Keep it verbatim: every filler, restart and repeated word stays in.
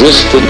existed.